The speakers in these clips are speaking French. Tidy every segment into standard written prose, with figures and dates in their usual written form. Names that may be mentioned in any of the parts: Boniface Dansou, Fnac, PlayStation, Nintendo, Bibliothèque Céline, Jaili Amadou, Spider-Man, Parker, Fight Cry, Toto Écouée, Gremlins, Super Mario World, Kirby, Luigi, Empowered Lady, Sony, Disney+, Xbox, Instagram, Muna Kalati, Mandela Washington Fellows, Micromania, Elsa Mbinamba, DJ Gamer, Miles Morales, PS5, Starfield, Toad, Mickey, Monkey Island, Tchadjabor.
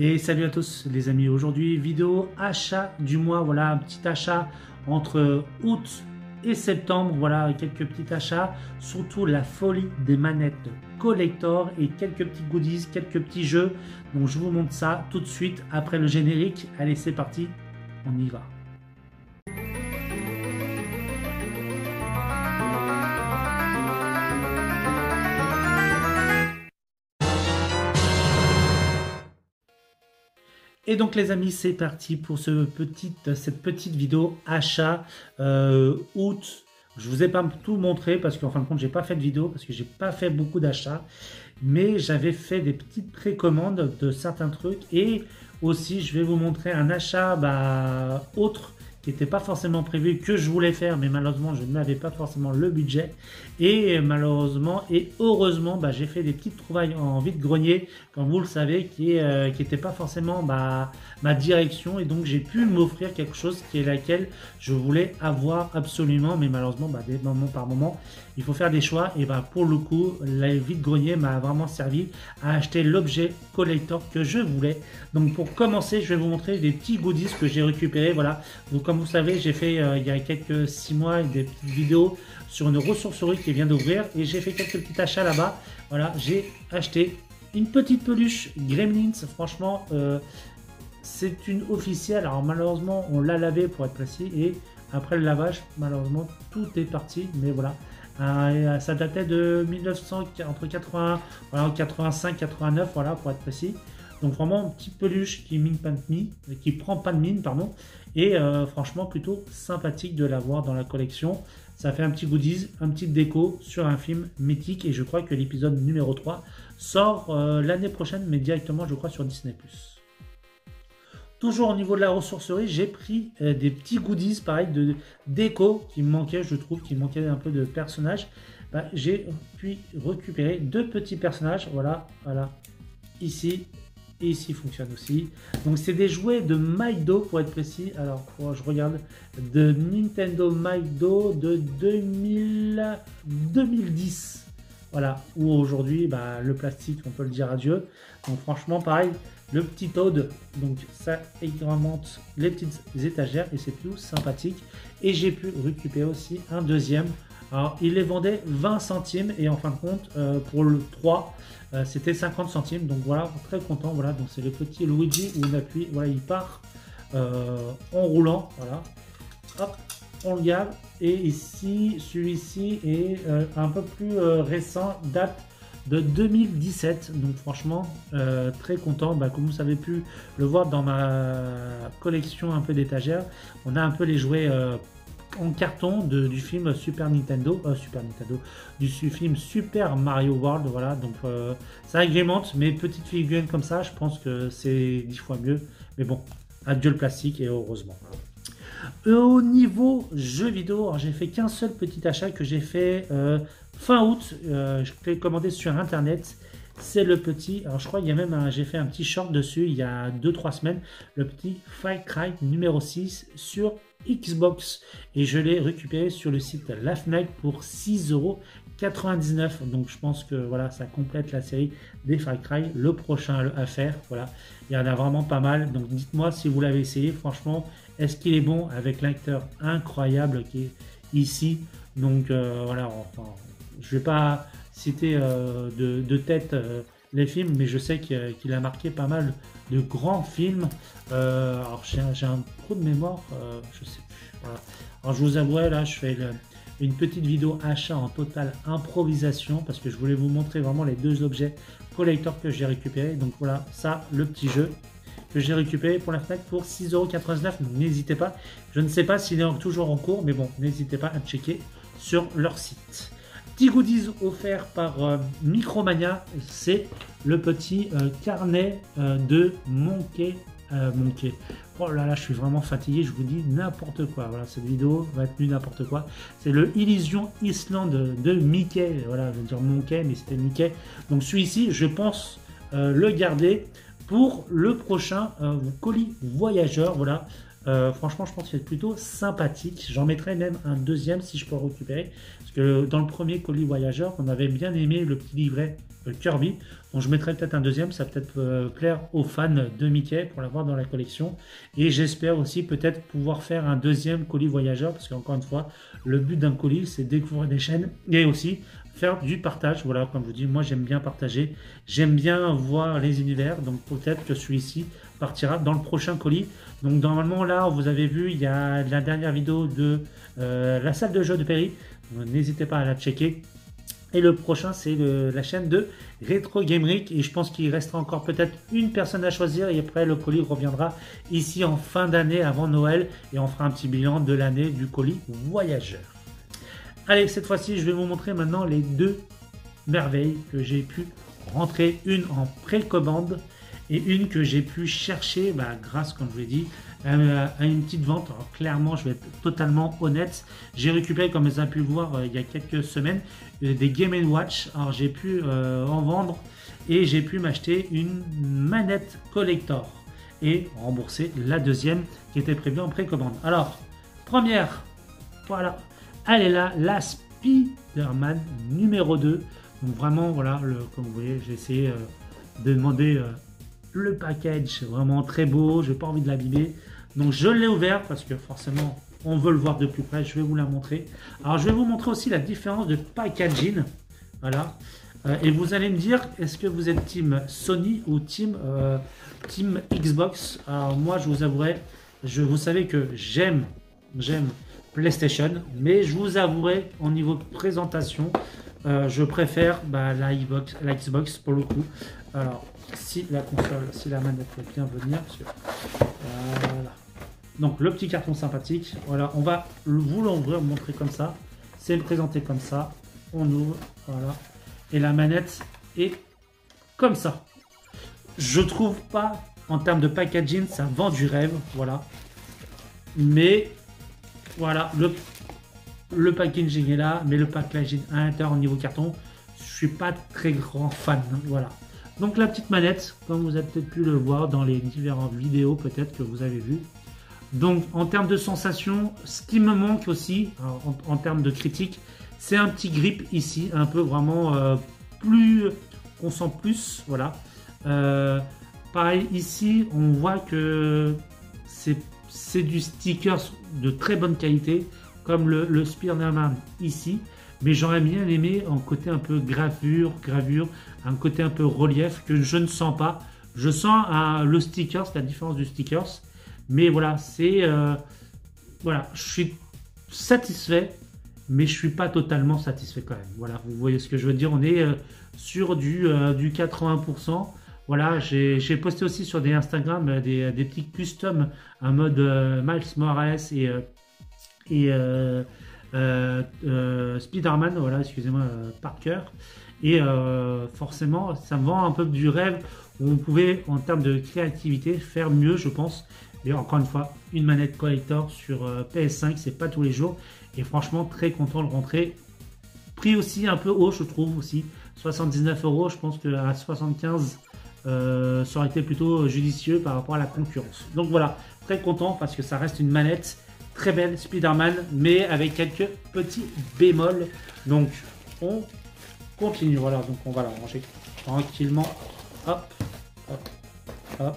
Et salut à tous les amis, aujourd'hui vidéo achat du mois, voilà un petit achat entre août et septembre, voilà quelques petits achats, surtout la folie des manettes collector et quelques petits goodies, quelques petits jeux, donc je vous montre ça tout de suite après le générique. Allez c'est parti, on y va. Et donc les amis, c'est parti pour cette petite vidéo achat août. Je vous ai pas tout montré parce qu'en fin de compte, j'ai pas fait de vidéo parce que j'ai pas fait beaucoup d'achats. Mais j'avais fait des petites précommandes de certains trucs. Et aussi, je vais vous montrer un achat autre qui n'était pas forcément prévu, que je voulais faire. Mais malheureusement, je n'avais pas forcément le budget. Et malheureusement et heureusement, j'ai fait des petites trouvailles en vide-grenier, comme vous le savez, qui n'était pas forcément ma direction. Et donc, j'ai pu m'offrir quelque chose qui est laquelle je voulais avoir absolument. Mais malheureusement, par moment, il faut faire des choix. Et pour le coup, la vide-grenier m'a vraiment servi à acheter l'objet collector que je voulais. Donc, pour commencer, je vais vous montrer des petits goodies que j'ai récupérés. Voilà, donc, comme vous savez, j'ai fait il y a quelques 6 mois des petites vidéos sur une ressourcerie qui vient d'ouvrir et j'ai fait quelques petits achats là-bas. Voilà, j'ai acheté une petite peluche Gremlins. Franchement, c'est une officielle. Alors malheureusement, on l'a lavée pour être précis et après le lavage, malheureusement, tout est parti. Mais voilà, ça datait de 1980, voilà, 85, 89, voilà, pour être précis. Donc vraiment une petite peluche qui prend pas de mine, pardon. Et franchement, plutôt sympathique de l'avoir dans la collection. Ça fait un petit goodies, un petit déco sur un film mythique. Et je crois que l'épisode numéro 3 sort l'année prochaine, mais directement, je crois, sur Disney+. Toujours au niveau de la ressourcerie, j'ai pris des petits goodies, pareil, de déco qui me manquaient, je trouve, qui manquait un peu de personnages. J'ai pu récupérer 2 petits personnages. Voilà, voilà, ici. Et ici fonctionne aussi. Donc c'est des jouets de Maido pour être précis. Alors je regarde, de Nintendo Maido de 2010. Voilà, où aujourd'hui le plastique, on peut le dire adieu. Donc franchement pareil, le petit Toad, donc ça agrémente les petites étagères et c'est plus sympathique. Et j'ai pu récupérer aussi un deuxième. Alors, il les vendait 20 centimes et en fin de compte, pour le 3, c'était 50 centimes. Donc voilà, très content. Voilà, donc c'est le petit Luigi où on appuie. Voilà, il part en roulant. Voilà, hop, on le garde. Et ici, celui-ci est un peu plus récent, date de 2017. Donc franchement, très content. Comme vous avez pu le voir dans ma collection un peu d'étagère, on a un peu les jouets en carton du film Super Mario World. Voilà, donc ça agrémente mes petites figurines comme ça. Je pense que c'est 10 fois mieux, mais bon, adieu le plastique et heureusement. Au niveau jeux vidéo, j'ai fait qu'un seul petit achat que j'ai fait fin août. Je l'ai commandé sur internet. C'est le petit, alors je crois qu'il y a même j'ai fait un petit short dessus il y a 2-3 semaines, le petit Fight Cry numéro 6 sur Xbox et je l'ai récupéré sur le site la Fnac pour 6,99 €. Donc je pense que voilà, ça complète la série des Far Cry, le prochain à faire. Voilà, il y en a vraiment pas mal. Donc dites-moi si vous l'avez essayé. Franchement, est-ce qu'il est bon avec l'acteur incroyable qui est ici? Donc voilà, enfin, je vais pas citer de tête les films, mais je sais qu'il a marqué pas mal de grands films. Alors j'ai un trou de mémoire, je sais plus. Voilà. Alors je vous avouerai, là je fais une petite vidéo achat en totale improvisation parce que je voulais vous montrer vraiment les 2 objets collector que j'ai récupéré. Donc voilà, ça, le petit jeu que j'ai récupéré pour la Fnac pour 6,99 €. Donc n'hésitez pas, je ne sais pas s'il est toujours en cours, mais bon, n'hésitez pas à checker sur leur site. Petit goodies offert par Micromania, c'est le petit carnet de Monkey. Oh là là, je suis vraiment fatigué, je vous dis n'importe quoi. Voilà, cette vidéo va être plus n'importe quoi. C'est le Illusion Island de Mickey. Voilà, je veux dire Monkey, mais c'était Mickey. Donc celui-ci, je pense le garder pour le prochain colis voyageur. Voilà, Franchement, je pense qu'il est plutôt sympathique. J'en mettrai même un deuxième si je peux le récupérer. Parce que dans le premier colis voyageur, on avait bien aimé le petit livret Kirby. Donc je mettrai peut-être un deuxième. Ça va peut-être plaire aux fans de Mickey pour l'avoir dans la collection. Et j'espère aussi peut-être pouvoir faire un deuxième colis voyageur. Parce qu'encore une fois, le but d'un colis, c'est découvrir des chaînes et aussi faire du partage. Voilà, comme je vous dis, moi j'aime bien partager. J'aime bien voir les univers. Donc peut-être que celui-ci partira dans le prochain colis. Donc normalement là, vous avez vu, il y a la dernière vidéo de la salle de jeu de Perry. N'hésitez pas à la checker. Et le prochain, c'est la chaîne de Retro Gameric. Et je pense qu'il restera encore peut-être une personne à choisir. Et après, le colis reviendra ici en fin d'année avant Noël. Et on fera un petit bilan de l'année du colis voyageur. Allez, cette fois-ci, je vais vous montrer maintenant les deux merveilles que j'ai pu rentrer. Une en précommande. Et une que j'ai pu chercher grâce, comme je vous l'ai dit, à une petite vente. Alors, clairement, je vais être totalement honnête. J'ai récupéré, comme vous avez pu le voir il y a quelques semaines, des Game & Watch. Alors j'ai pu en vendre et j'ai pu m'acheter une manette collector et rembourser la deuxième qui était prévue en précommande. Alors, première, voilà, elle est là, la Spider-Man numéro 2. Donc vraiment, voilà, comme vous voyez, j'ai essayé de demander... le package vraiment très beau, j'ai pas envie de l'abîmer, donc je l'ai ouvert parce que forcément on veut le voir de plus près. Je vais vous la montrer. Alors je vais vous montrer aussi la différence de packaging, voilà, et vous allez me dire est-ce que vous êtes team Sony ou team Xbox. Alors moi je vous avouerai, vous savez que j'aime PlayStation, mais je vous avouerai au niveau de présentation, je préfère la Xbox pour le coup. Alors si la console, si la manette peut bien venir, parce que, voilà. Donc le petit carton sympathique, voilà, on va vous l'ouvrir, montrer comme ça, c'est présenté comme ça, on ouvre, voilà, et la manette est comme ça. Je trouve pas, en termes de packaging, ça vend du rêve, voilà, mais voilà, le packaging est là, mais le packaging à l'intérieur au niveau carton, je suis pas très grand fan, voilà. Donc la petite manette, comme vous avez peut-être pu le voir dans les différentes vidéos peut-être que vous avez vu. Donc en termes de sensation, ce qui me manque aussi, en termes de critique, c'est un petit grip ici, un peu vraiment plus, on sent plus, voilà. Pareil ici, on voit que c'est du sticker de très bonne qualité, comme le Spider-Man ici. Mais j'aurais bien aimé un côté un peu gravure, un côté un peu relief que je ne sens pas. Je sens le sticker, c'est la différence du sticker. Mais voilà, c'est... voilà, je suis satisfait, mais je ne suis pas totalement satisfait quand même. Voilà, vous voyez ce que je veux dire. On est sur du 80%. Voilà, j'ai posté aussi sur des Instagram des petits customs en mode Miles Morales et Spider-Man, voilà, excusez-moi, Parker, et forcément ça me vend un peu du rêve où on pouvait en termes de créativité faire mieux, je pense. Mais encore une fois, une manette collector sur PS5, c'est pas tous les jours, et franchement très content de rentrer. Prix aussi un peu haut, je trouve aussi, 79 €. Je pense que à 75 ça aurait été plutôt judicieux par rapport à la concurrence. Donc voilà, très content parce que ça reste une manette très belle, Spider-Man, mais avec quelques petits bémols. Donc on continue, voilà, donc on va la ranger tranquillement, hop, hop, hop,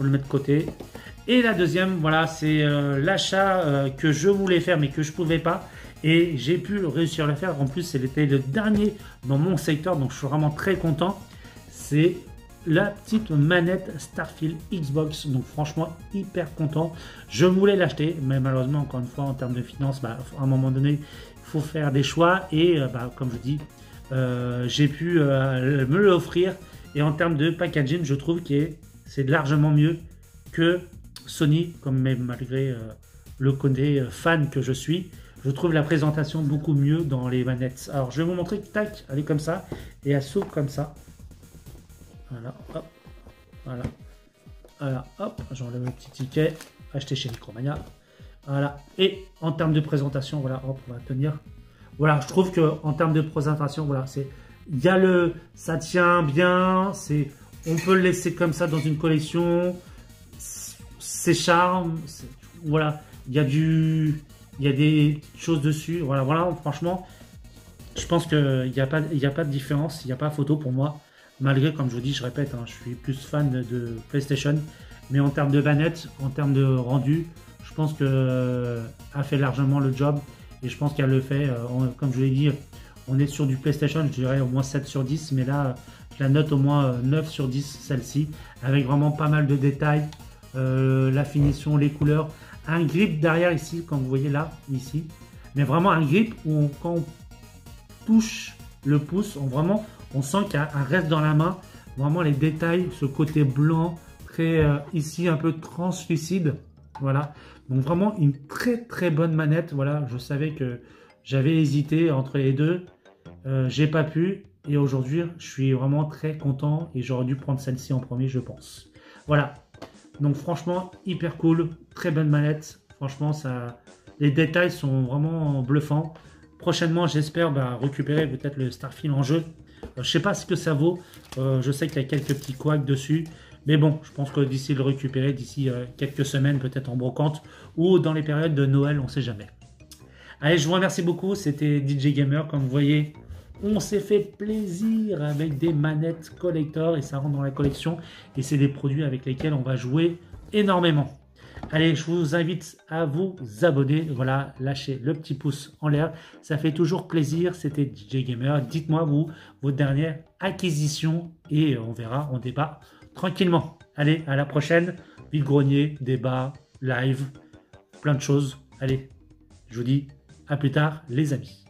on le met de côté. Et la deuxième, voilà, c'est l'achat que je voulais faire mais que je pouvais pas, et j'ai pu réussir à le faire. En plus c'était le dernier dans mon secteur, donc je suis vraiment très content. C'est la petite manette Starfield Xbox, donc franchement hyper content. Je voulais l'acheter, mais malheureusement encore une fois en termes de finances, à un moment donné il faut faire des choix, et comme je dis, j'ai pu me l'offrir. Et en termes de packaging, je trouve que c'est largement mieux que Sony, comme même malgré le côté fan que je suis, je trouve la présentation beaucoup mieux dans les manettes. Alors je vais vous montrer, tac, elle est comme ça et elle s'ouvre comme ça. Voilà, hop, voilà, voilà, hop, j'enlève le petit ticket, acheté chez Micromania, voilà. Et en termes de présentation, voilà, hop, on va tenir, voilà, je trouve que en termes de présentation, voilà, c'est, il y a ça tient bien, c'est, on peut le laisser comme ça dans une collection, c'est charme, je voilà, il y a du, il y a des choses dessus, voilà, voilà, franchement, je pense qu'il n'y a pas, il n'y a pas de différence, il n'y a pas photo pour moi, malgré, comme je vous dis, je répète, hein, je suis plus fan de PlayStation, mais en termes de manette, en termes de rendu, je pense qu'elle a fait largement le job, et je pense qu'elle le fait, comme je l'ai dit, on est sur du PlayStation, je dirais au moins 7 sur 10, mais là, je la note au moins 9 sur 10, celle-ci, avec vraiment pas mal de détails, la finition, les couleurs, un grip derrière ici, comme vous voyez là, ici, mais vraiment un grip où on, quand on touche le pouce, on, vraiment, on sent qu'il y a un reste dans la main, vraiment les détails, ce côté blanc, très ici un peu translucide, voilà, donc vraiment une très bonne manette, voilà, je savais que j'avais hésité entre les deux, j'ai pas pu, et aujourd'hui, je suis vraiment très content, et j'aurais dû prendre celle-ci en premier, je pense, voilà. Donc franchement, hyper cool, très bonne manette, franchement, ça, les détails sont vraiment bluffants. Prochainement, j'espère récupérer peut-être le Starfield en jeu. Je sais pas ce que ça vaut, je sais qu'il y a quelques petits couacs dessus, mais bon, je pense que d'ici le récupérer, d'ici quelques semaines, peut-être en brocante, ou dans les périodes de Noël, on sait jamais. Allez, je vous remercie beaucoup, c'était DJ Gamer, comme vous voyez. On s'est fait plaisir avec des manettes collector et ça rentre dans la collection et c'est des produits avec lesquels on va jouer énormément. Allez, je vous invite à vous abonner, voilà, lâchez le petit pouce en l'air, ça fait toujours plaisir, c'était DJ Gamer, dites-moi vous, vos dernières acquisitions et on verra, on débat tranquillement. Allez, à la prochaine, vide-grenier, débat, live, plein de choses, allez, je vous dis à plus tard les amis.